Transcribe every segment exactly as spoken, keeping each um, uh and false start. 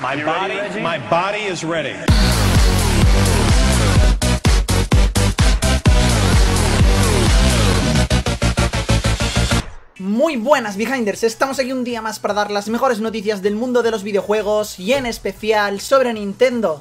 My body, ready, my body is ready. Muy buenas, Behinders, estamos aquí un día más para dar las mejores noticias del mundo de los videojuegos y en especial sobre Nintendo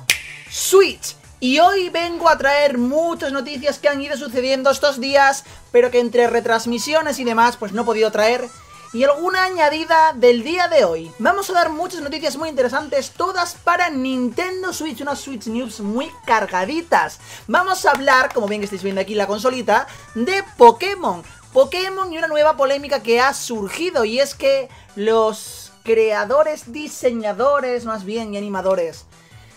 Switch. Y hoy vengo a traer muchas noticias que han ido sucediendo estos días, pero que entre retransmisiones y demás pues no he podido traer, y alguna añadida del día de hoy. Vamos a dar muchas noticias muy interesantes, todas para Nintendo Switch, unas Switch News muy cargaditas. Vamos a hablar, como bien que estáis viendo aquí la consolita, de Pokémon. Pokémon y una nueva polémica que ha surgido, y es que los creadores, diseñadores más bien y animadores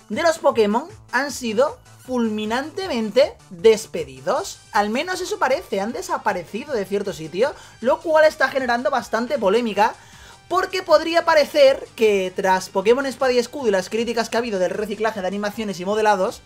de los Pokémon han sido fulminantemente despedidos. Al menos eso parece, han desaparecido de cierto sitio, lo cual está generando bastante polémica, porque podría parecer que tras Pokémon Espada y Escudo y las críticas que ha habido del reciclaje de animaciones y modelados,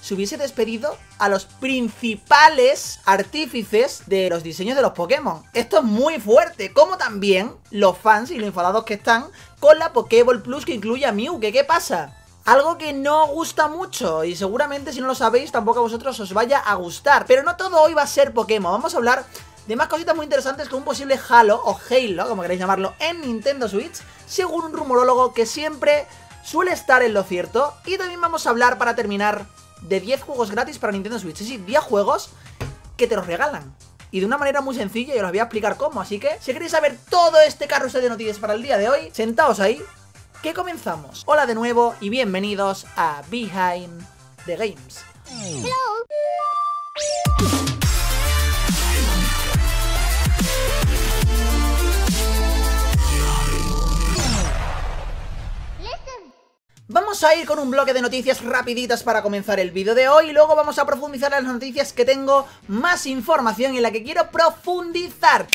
se hubiese despedido a los principales artífices de los diseños de los Pokémon. Esto es muy fuerte, como también los fans y los enfadados que están con la Pokéball Plus que incluye a Mew, que ¿qué pasa? Algo que no gusta mucho, y seguramente si no lo sabéis tampoco a vosotros os vaya a gustar. Pero no todo hoy va a ser Pokémon, vamos a hablar de más cositas muy interesantes como un posible Halo o Halo, como queráis llamarlo, en Nintendo Switch, según un rumorólogo que siempre suele estar en lo cierto. Y también vamos a hablar, para terminar, de diez juegos gratis para Nintendo Switch, sí, sí, diez juegos que te los regalan, y de una manera muy sencilla, y os los voy a explicar cómo. Así que si queréis saber todo este carrusel de noticias para el día de hoy, sentaos ahí, que comenzamos. Hola de nuevo y bienvenidos a Behind the Games. Hello. Vamos a ir con un bloque de noticias rapiditas para comenzar el vídeo de hoy, y luego vamos a profundizar en las noticias que tengo más información en la que quiero profundizar.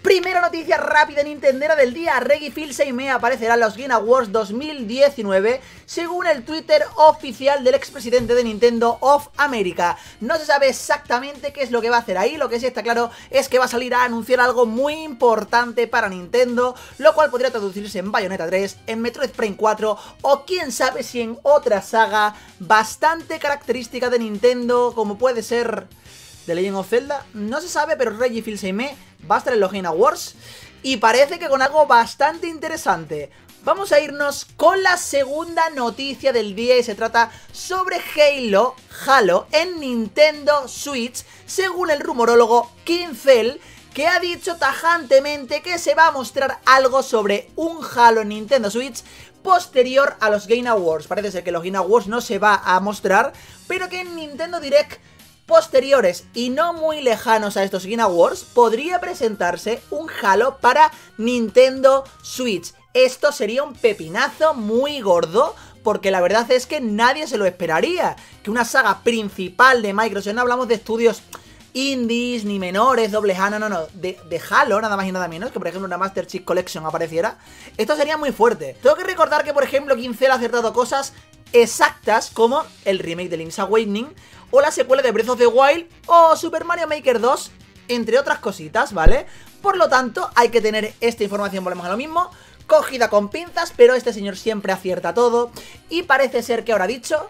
Primera noticia rápida nintendera del día: Reggie Fils-Aime aparecerá en los Game Awards dos mil diecinueve, según el Twitter oficial del expresidente de Nintendo of America. No se sabe exactamente qué es lo que va a hacer ahí, lo que sí está claro es que va a salir a anunciar algo muy importante para Nintendo, lo cual podría traducirse en Bayonetta tres, en Metroid Prime cuatro, o quién sabe si en otra saga bastante característica de Nintendo, como puede ser de Legend of Zelda. No se sabe, pero Reggie Fils-Aime va a estar en los Game Awards y parece que con algo bastante interesante. Vamos a irnos con la segunda noticia del día, y se trata sobre Halo, Halo en Nintendo Switch, según el rumorólogo Kimfeld, que ha dicho tajantemente que se va a mostrar algo sobre un Halo en Nintendo Switch posterior a los Game Awards. Parece ser que los Game Awards no se va a mostrar, pero que en Nintendo Direct posteriores y no muy lejanos a estos Game Awards podría presentarse un Halo para Nintendo Switch. Esto sería un pepinazo muy gordo, porque la verdad es que nadie se lo esperaría, que una saga principal de Microsoft, no hablamos de estudios indies ni menores, doble A, no, no, no, de, de Halo nada más y nada menos, que por ejemplo una Master Chief Collection apareciera. Esto sería muy fuerte. Tengo que recordar que por ejemplo Kimfeld ha acertado cosas exactas como el remake de Link's Awakening, o la secuela de Breath of the Wild, o Super Mario Maker dos, entre otras cositas, ¿vale? Por lo tanto, hay que tener esta información, volvemos a lo mismo, cogida con pinzas, pero este señor siempre acierta todo, y parece ser que ahora ha dicho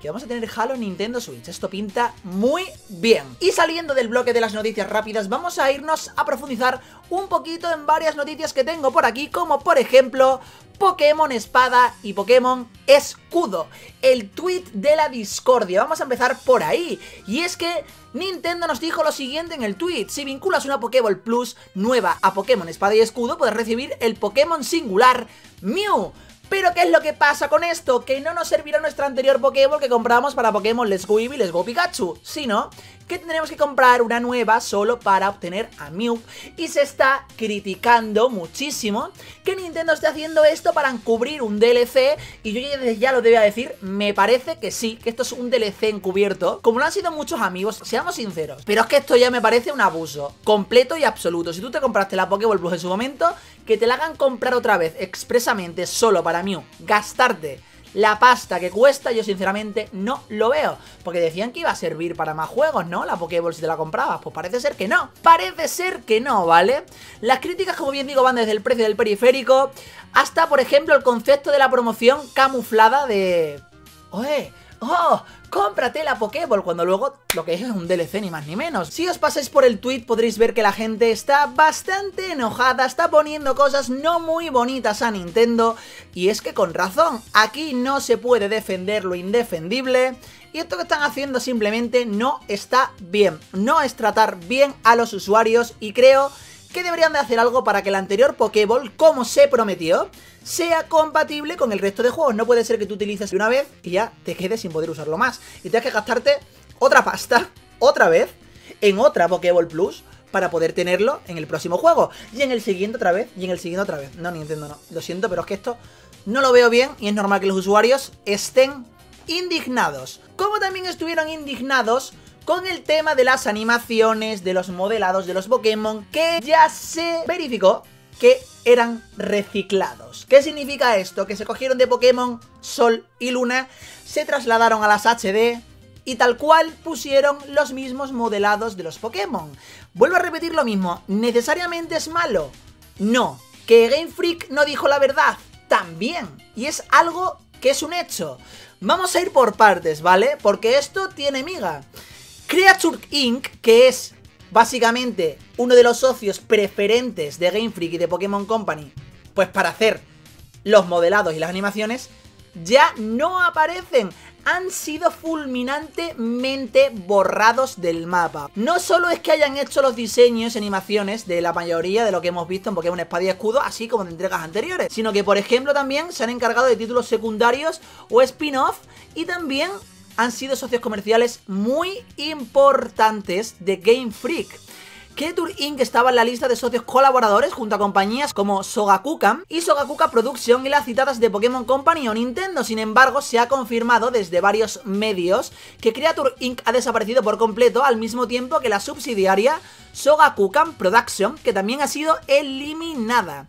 que vamos a tener Halo en Nintendo Switch. Esto pinta muy bien. Y saliendo del bloque de las noticias rápidas, vamos a irnos a profundizar un poquito en varias noticias que tengo por aquí, como por ejemplo Pokémon Espada y Pokémon Escudo, el tweet de la discordia. Vamos a empezar por ahí, y es que Nintendo nos dijo lo siguiente en el tweet: si vinculas una Pokéball Plus nueva a Pokémon Espada y Escudo, puedes recibir el Pokémon singular Mew. Pero ¿qué es lo que pasa con esto? Que no nos servirá nuestra anterior Pokéball que compramos para Pokémon Let's Go y Let's Go Pikachu, sino que tendremos que comprar una nueva solo para obtener a Mew. Y se está criticando muchísimo que Nintendo esté haciendo esto para encubrir un D L C, y yo ya, ya lo debía decir, me parece que sí, que esto es un D L C encubierto, como lo han sido muchos amigos, seamos sinceros. Pero es que esto ya me parece un abuso completo y absoluto. Si tú te compraste la Pokéball Plus en su momento, que te la hagan comprar otra vez expresamente solo para Mew, gastarte la pasta que cuesta, yo sinceramente no lo veo. Porque decían que iba a servir para más juegos, ¿no? La Pokéball si te la comprabas. Pues parece ser que no. Parece ser que no, ¿vale? Las críticas, como bien digo, van desde el precio del periférico hasta, por ejemplo, el concepto de la promoción camuflada de... ¡Oye! ¡Oh! ¡Cómprate la Pokéball! Cuando luego lo que es es un D L C, ni más ni menos. Si os pasáis por el tweet podréis ver que la gente está bastante enojada, está poniendo cosas no muy bonitas a Nintendo. Y es que con razón, aquí no se puede defender lo indefendible. Y esto que están haciendo simplemente no está bien. No es tratar bien a los usuarios y creo que deberían de hacer algo para que la anterior Pokéball, como se prometió, sea compatible con el resto de juegos. No puede ser que tú utilices una vez y ya te quedes sin poder usarlo más y tengas que gastarte otra pasta, otra vez, en otra Pokéball Plus para poder tenerlo en el próximo juego y en el siguiente otra vez, y en el siguiente otra vez. No, Nintendo, no, lo siento, pero es que esto no lo veo bien y es normal que los usuarios estén indignados. Como también estuvieron indignados con el tema de las animaciones, de los modelados de los Pokémon, que ya se verificó que eran reciclados. ¿Qué significa esto? Que se cogieron de Pokémon Sol y Luna, se trasladaron a las H D y tal cual pusieron los mismos modelados de los Pokémon. Vuelvo a repetir lo mismo, ¿necesariamente es malo? No. ¿Que Game Freak no dijo la verdad? También. Y es algo que es un hecho. Vamos a ir por partes, ¿vale? Porque esto tiene miga. Creature Incorporated, que es básicamente uno de los socios preferentes de Game Freak y de Pokémon Company, pues para hacer los modelados y las animaciones, ya no aparecen. Han sido fulminantemente borrados del mapa. No solo es que hayan hecho los diseños y animaciones de la mayoría de lo que hemos visto en Pokémon Espada/Escudo, así como de entregas anteriores, sino que, por ejemplo, también se han encargado de títulos secundarios o spin-off y también han sido socios comerciales muy importantes de Game Freak. Creature Incorporated estaba en la lista de socios colaboradores junto a compañías como Shogakukan y Shogakukan Production y las citadas de Pokémon Company o Nintendo. Sin embargo, se ha confirmado desde varios medios que Creature Incorporated ha desaparecido por completo, al mismo tiempo que la subsidiaria Shogakukan Production, que también ha sido eliminada.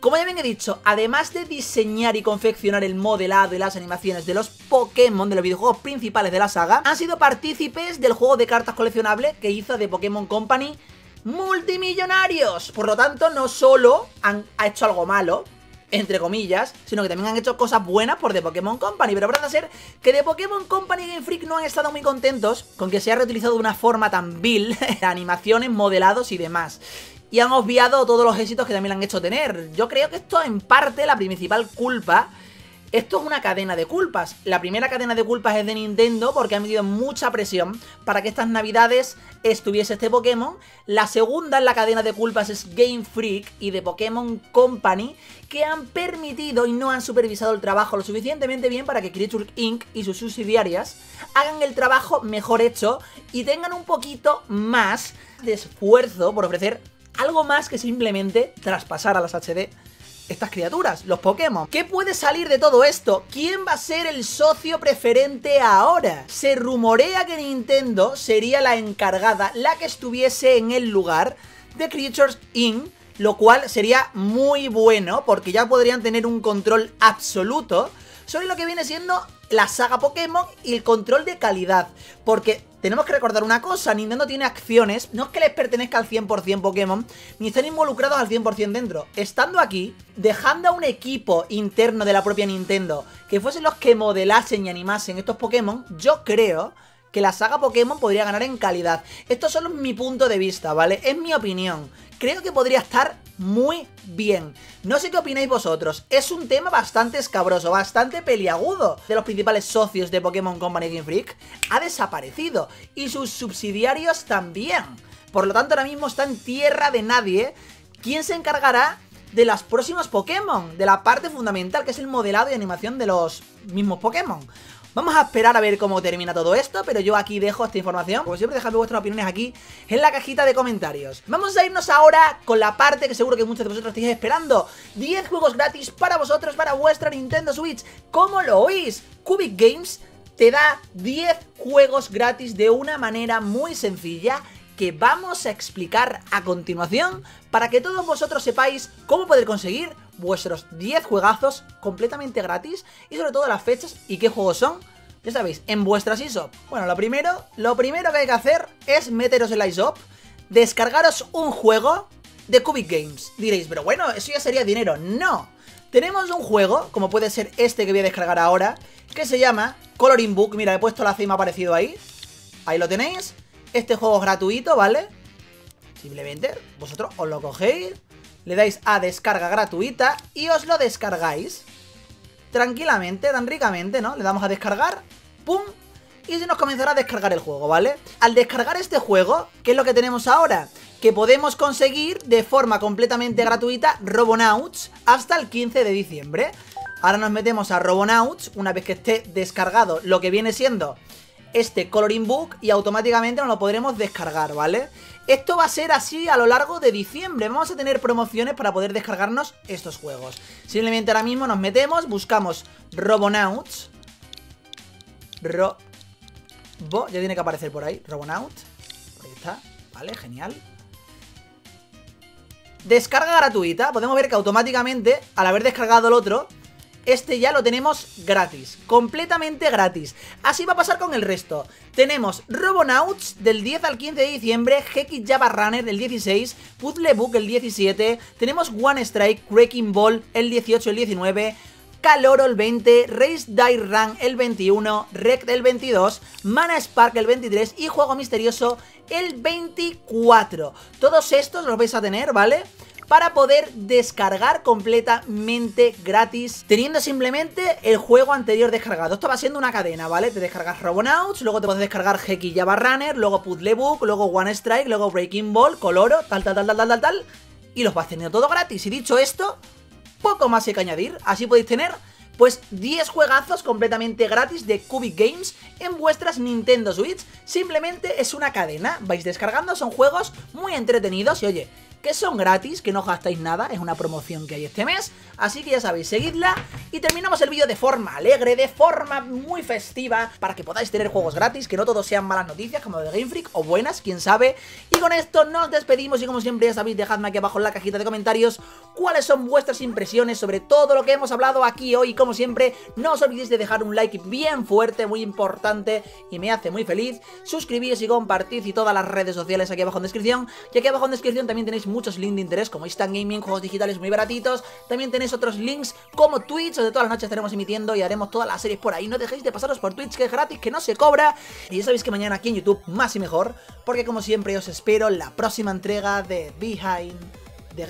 Como ya bien he dicho, además de diseñar y confeccionar el modelado y las animaciones de los Pokémon, de los videojuegos principales de la saga, han sido partícipes del juego de cartas coleccionable que hizo de Pokémon Company multimillonarios. Por lo tanto, no solo han ha hecho algo malo, entre comillas, sino que también han hecho cosas buenas por The Pokémon Company. Pero parece ser que The Pokémon Company y Game Freak no han estado muy contentos con que se haya reutilizado de una forma tan vil animaciones, modelados y demás. Y han obviado todos los éxitos que también le han hecho tener. Yo creo que esto en parte la principal culpa. Esto es una cadena de culpas. La primera cadena de culpas es de Nintendo, porque ha metido mucha presión para que estas navidades estuviese este Pokémon. La segunda en la cadena de culpas es Game Freak y de Pokémon Company, que han permitido y no han supervisado el trabajo lo suficientemente bien para que Creature Incorporated y sus subsidiarias hagan el trabajo mejor hecho y tengan un poquito más de esfuerzo por ofrecer algo más que simplemente traspasar a las H D estas criaturas, los Pokémon. ¿Qué puede salir de todo esto? ¿Quién va a ser el socio preferente ahora? Se rumorea que Nintendo sería la encargada, la que estuviese en el lugar de Creature Incorporated, lo cual sería muy bueno porque ya podrían tener un control absoluto sobre lo que viene siendo la saga Pokémon y el control de calidad. Porque tenemos que recordar una cosa, Nintendo tiene acciones, no es que les pertenezca al cien por cien Pokémon, ni están involucrados al cien por cien dentro. Estando aquí, dejando a un equipo interno de la propia Nintendo que fuesen los que modelasen y animasen estos Pokémon, yo creo que la saga Pokémon podría ganar en calidad. Esto solo es mi punto de vista, ¿vale? Es mi opinión. Creo que podría estar muy bien. No sé qué opináis vosotros. Es un tema bastante escabroso, bastante peliagudo. De los principales socios de Pokémon Company Game Freak ha desaparecido. Y sus subsidiarios también. Por lo tanto, ahora mismo está en tierra de nadie. ¿Quién se encargará de las próximas Pokémon? De la parte fundamental, que es el modelado y animación de los mismos Pokémon. Vamos a esperar a ver cómo termina todo esto, pero yo aquí dejo esta información. Como siempre, dejadme vuestras opiniones aquí en la cajita de comentarios. Vamos a irnos ahora con la parte que seguro que muchos de vosotros estáis esperando. diez juegos gratis para vosotros, para vuestra Nintendo Switch. ¿Cómo lo oís? QubicGames te da diez juegos gratis de una manera muy sencilla que vamos a explicar a continuación para que todos vosotros sepáis cómo poder conseguir vuestros diez juegazos completamente gratis y sobre todo las fechas y qué juegos son, ya sabéis, en vuestras eShop. Bueno, lo primero, lo primero que hay que hacer es meteros en la eShop, descargaros un juego de QubicGames. Diréis, pero bueno, eso ya sería dinero. No, tenemos un juego, como puede ser este que voy a descargar ahora, que se llama Coloring Book. Mira, he puesto la C y me ha aparecido ahí. Ahí lo tenéis. Este juego es gratuito, ¿vale? Simplemente vosotros os lo cogéis, le dais a descarga gratuita y os lo descargáis tranquilamente, tan ricamente, ¿no? Le damos a descargar, ¡pum! Y se nos comenzará a descargar el juego, ¿vale? Al descargar este juego, ¿qué es lo que tenemos ahora? Que podemos conseguir de forma completamente gratuita Robonauts hasta el quince de diciembre. Ahora nos metemos a Robonauts, una vez que esté descargado lo que viene siendo este Coloring Book, y automáticamente nos lo podremos descargar, ¿vale? Esto va a ser así a lo largo de diciembre. Vamos a tener promociones para poder descargarnos estos juegos. Simplemente ahora mismo nos metemos, buscamos Robonauts. Ro... Bo, ya tiene que aparecer por ahí, Robonaut. Ahí está, vale, genial. Descarga gratuita, podemos ver que automáticamente, al haber descargado el otro, este ya lo tenemos gratis, completamente gratis. Así va a pasar con el resto. Tenemos Robonauts del diez al quince de diciembre, Hiki Jawa Runner del dieciséis, Puzzle Book el diecisiete, tenemos One Strike, Cracking Ball el dieciocho, el diecinueve, Coloro el veinte, Race Die Run el veintiuno, Rec el veintidós, Mana Spark el veintitrés y Juego Misterioso el veinticuatro. Todos estos los vais a tener, ¿vale? Para poder descargar completamente gratis, teniendo simplemente el juego anterior descargado. Esto va siendo una cadena, ¿vale? Te descargas Robonauts, luego te puedes descargar Hiki Jawa Runner, luego Puzzle Book, luego One Strike, luego Breaking Ball, Coloro, tal, tal, tal, tal, tal, tal. Y los vas teniendo todo gratis. Y dicho esto, poco más hay que añadir. Así podéis tener, pues, diez juegazos completamente gratis de QubicGames en vuestras Nintendo Switch. Simplemente es una cadena. Vais descargando, son juegos muy entretenidos y, oye, que son gratis, que no os gastáis nada, es una promoción que hay este mes, así que ya sabéis, seguidla. Y terminamos el vídeo de forma alegre, de forma muy festiva, para que podáis tener juegos gratis, que no todos sean malas noticias como de Game Freak, o buenas, quién sabe. Y con esto nos despedimos y, como siempre, ya sabéis, dejadme aquí abajo en la cajita de comentarios cuáles son vuestras impresiones sobre todo lo que hemos hablado aquí hoy. Como siempre, no os olvidéis de dejar un like bien fuerte, muy importante, y me hace muy feliz. Suscribíos y compartid, y todas las redes sociales aquí abajo en descripción, y aquí abajo en descripción también tenéis muchos links de interés como Instant Gaming, juegos digitales muy baratitos. También tenéis otros links como Twitch, donde todas las noches estaremos emitiendo y haremos todas las series por ahí. No dejéis de pasaros por Twitch, que es gratis, que no se cobra. Y ya sabéis que mañana aquí en YouTube más y mejor, porque como siempre os espero la próxima entrega de Behind the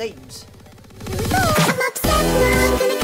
Games.